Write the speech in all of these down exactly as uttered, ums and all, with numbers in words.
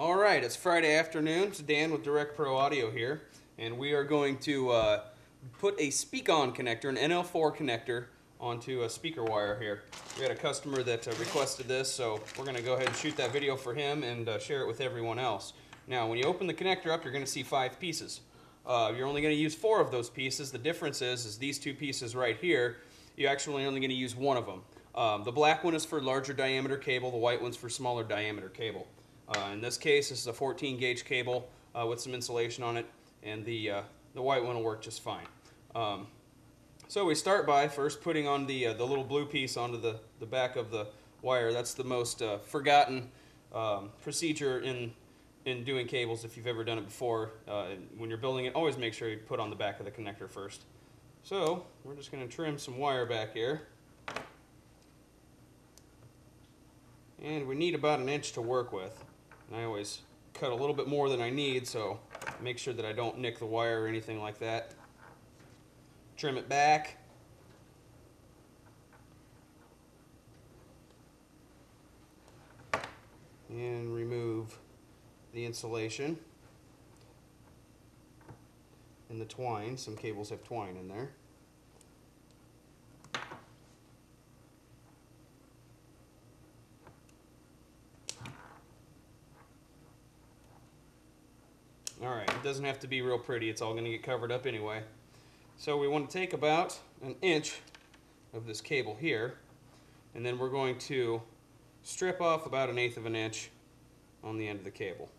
All right, it's Friday afternoon. It's Dan with Direct Pro Audio here, and we are going to uh, put a Speakon connector, an N L four connector, onto a speaker wire here. We had a customer that uh, requested this, so we're going to go ahead and shoot that video for him and uh, share it with everyone else. Now, when you open the connector up, you're going to see five pieces. Uh, you're only going to use four of those pieces. The difference is, is these two pieces right here, you're actually only going to use one of them. Um, the black one is for larger diameter cable, the white one's for smaller diameter cable. Uh, in this case, this is a fourteen gauge cable uh, with some insulation on it, and the, uh, the white one will work just fine. Um, so we start by first putting on the, uh, the little blue piece onto the, the back of the wire. That's the most uh, forgotten um, procedure in, in doing cables if you've ever done it before. Uh, when you're building it, always make sure you put on the back of the connector first. So we're just going to trim some wire back here. And we need about an inch to work with. And I always cut a little bit more than I need, so make sure that I don't nick the wire or anything like that. Trim it back. And remove the insulation and the twine. Some cables have twine in there. Alright, it doesn't have to be real pretty, it's all going to get covered up anyway. So we want to take about an inch of this cable here, and then we're going to strip off about an eighth of an inch on the end of the cable.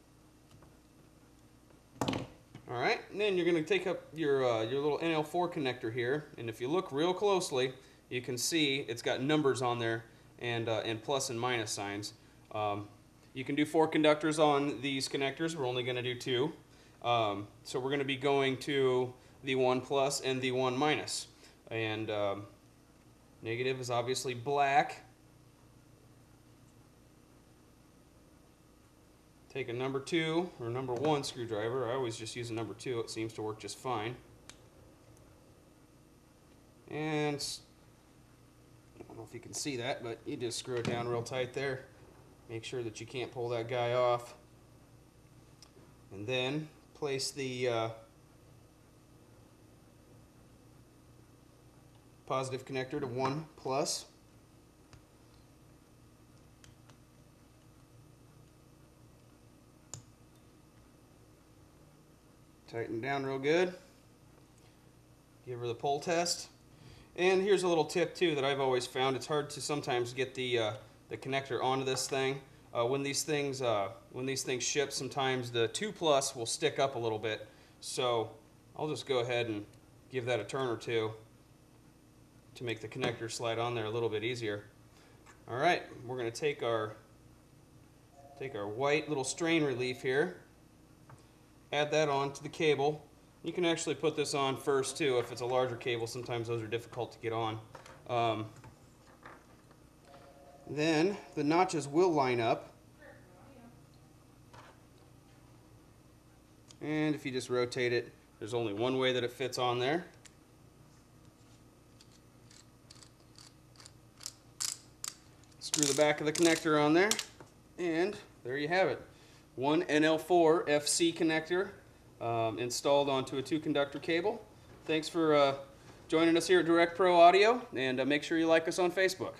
Alright, and then you're going to take up your, uh, your little N L four connector here, and if you look real closely, you can see it's got numbers on there and, uh, and plus and minus signs. Um, you can do four conductors on these connectors, we're only going to do two. Um, so we're going to be going to the one plus and the one minus. And um, negative is obviously black. Take a number two or number one screwdriver. I always just use a number two. It seems to work just fine. And I don't know if you can see that, but you just screw it down real tight there. Make sure that you can't pull that guy off. And then place the uh, positive connector to one plus. Tighten down real good. Give her the pull test. And here's a little tip too that I've always found. It's hard to sometimes get the uh, the connector onto this thing. Uh, when these things uh, when these things ship, sometimes the two plus will stick up a little bit. So I'll just go ahead and give that a turn or two to make the connector slide on there a little bit easier. All right, we're going to take our take our white little strain relief here, add that on to the cable. You can actually put this on first too if it's a larger cable. Sometimes those are difficult to get on. Um, Then the notches will line up, and if you just rotate it, there's only one way that it fits on there. Screw the back of the connector on there, and there you have it. One N L four F C connector um, installed onto a two-conductor cable. Thanks for uh, joining us here at Direct Pro Audio, and uh, make sure you like us on Facebook.